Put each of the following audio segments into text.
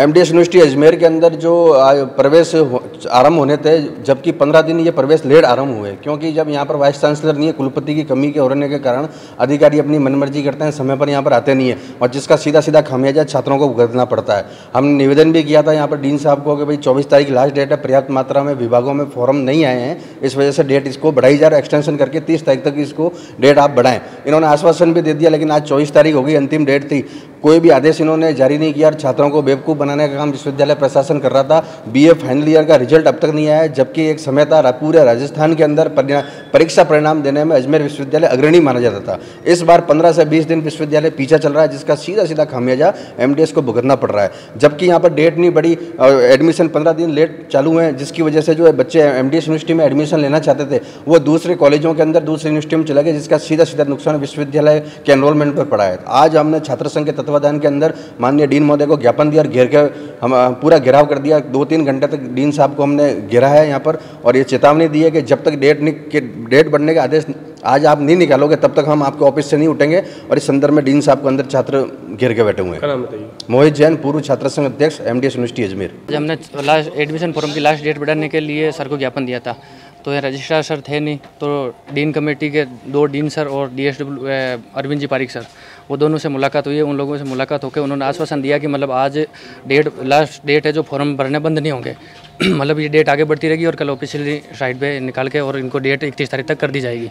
MDS university Ajmer के अंदर जो प्रवेश आरंभ होने थे, जबकि 15 दिन ये प्रवेश लेट आरंभ हुए, क्योंकि जब यहाँ पर वाइस चांसलर नहीं है, कुलपति की कमी के होने के कारण अधिकारी अपनी मनमर्जी करते हैं, समय पर यहाँ पर आते नहीं है, और जिसका सीधा सीधा खामियाजा छात्रों को भुगतना पड़ता है। हमने निवेदन भी किया था यहाँ पर डीन साहब को कि भाई 24 तारीख लास्ट डेट है, पर्याप्त मात्रा में विभागों में फॉर्म नहीं आए हैं, इस वजह से डेट इसको बढ़ाई जा रहा है, एक्सटेंशन करके 30 तारीख तक इसको डेट आप बढ़ाएं। इन्होंने आश्वासन भी दे दिया, लेकिन आज 24 तारीख हो गई, अंतिम डेट थी, कोई भी आदेश इन्होंने जारी नहीं किया और छात्रों को बेवकूफ़ बनाने का काम विश्वविद्यालय प्रशासन कर रहा था। बीए फाइनल ईयर का रिजल्ट अब तक नहीं आया, जबकि एक समय था पूरे राजस्थान के अंदर परीक्षा परिणाम देने में अजमेर विश्वविद्यालय अग्रणी माना जाता था। इस बार 15 से 20 दिन विश्वविद्यालय पीछा चल रहा है, जिसका सीधा सीधा खामियाजा एमडीएस को भुगतना पड़ रहा है। जबकि यहाँ पर डेट नहीं बढ़ी, एडमिशन 15 दिन लेट चालू हैं, जिसकी वजह से जो है बच्चे एमडीएस यूनिवर्सिटी में एडमिशन लेना चाहते थे, वो दूसरे कॉलेजों के अंदर दूसरी यूनिवर्सिटी में चले गए, जिसका सीधा सीधा नुकसान विश्वविद्यालय के एनरोलमेंट पर पड़ा है। आज हमने छात्र संघ के तत्वाधान के अंदर माननीय डीन महोदय को ज्ञापन दिया और घेर के हम पूरा घेराव कर दिया। 2-3 घंटे तक डीन साहब को हमने घेरा है यहाँ पर, और ये चेतावनी दी है कि जब तक डेट बढ़ने का आदेश आज आप नहीं निकालोगे, तब तक हम आपके ऑफिस से नहीं उठेंगे। और इस संदर्भ में डीन साहब के अंदर छात्र घेर के बैठे हुए हैं। मोहित जैन, पूर्व छात्र संघ अध्यक्ष, एमडीएस यूनिवर्सिटी अजमेर। हमने लास्ट एडमिशन फॉर्म की लास्ट डेट बढ़ाने के लिए सर को ज्ञापन दिया था, तो ये रजिस्ट्रार सर थे नहीं, तो डीन कमेटी के 2 डीन सर और डीएसडब्ल्यू अरविंद जी पारीक सर, वो दोनों से मुलाकात हुई है। उन लोगों से मुलाकात होकर उन्होंने आश्वासन दिया कि मतलब आज डेट लास्ट डेट है, जो फॉर्म भरने बंद नहीं होंगे, मतलब ये डेट आगे बढ़ती रहेगी और कल ऑफिशियली साइट पे निकाल के और इनको डेट 31 तारीख तक कर दी जाएगी।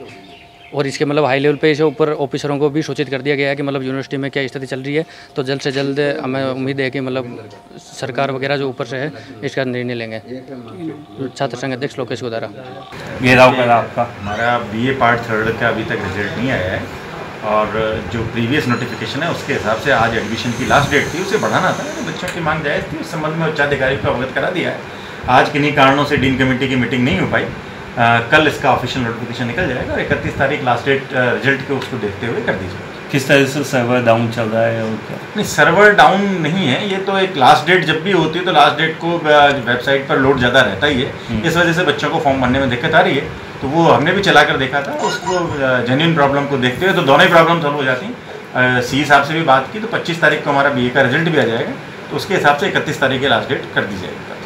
और इसके मतलब हाई लेवल पे इसे ऊपर ऑफिसरों को भी सूचित कर दिया गया है कि मतलब यूनिवर्सिटी में क्या स्थिति चल रही है, तो जल्द से जल्द हमें उम्मीद है कि मतलब सरकार वगैरह जो ऊपर से है इसका निर्णय लेंगे। छात्र संघ अध्यक्ष लोकेश गुदारा। घेराव करा आपका? हमारा बीए पार्ट थर्ड का अभी तक रिजल्ट नहीं आया है, और जो प्रीवियस नोटिफिकेशन है उसके हिसाब से आज एडमिशन की लास्ट डेट थी, उसे बढ़ाना था, बच्चों की मांग जायज़ थी, उस संबंध में उच्चाधिकारी को अवगत करा दिया है। आज किन्हीं कारणों से डीन कमेटी की मीटिंग नहीं हो पाई, कल इसका ऑफिशियल नोटिफिकेशन निकल जाएगा और 31 तारीख लास्ट डेट रिजल्ट के उसको देखते हुए कर दीजिए। किस तरह से सर्वर डाउन चल रहा है और क्या? नहीं, सर्वर डाउन नहीं है, ये तो एक लास्ट डेट जब भी होती है तो लास्ट डेट को वेबसाइट पर लोड ज़्यादा रहता ही है, इस वजह से बच्चों को फॉर्म भरने में दिक्कत आ रही है। तो वो हमने भी चला कर देखा था, उसको जेन्युइन प्रॉब्लम को देखते हुए तो दोनों ही प्रॉब्लम सॉल्व हो जाती हैं। सीई साहब से भी बात की तो 25 तारीख को हमारा बीए का रिजल्ट भी आ जाएगा, तो उसके हिसाब से 31 तारीख की लास्ट डेट कर दी जाएगी।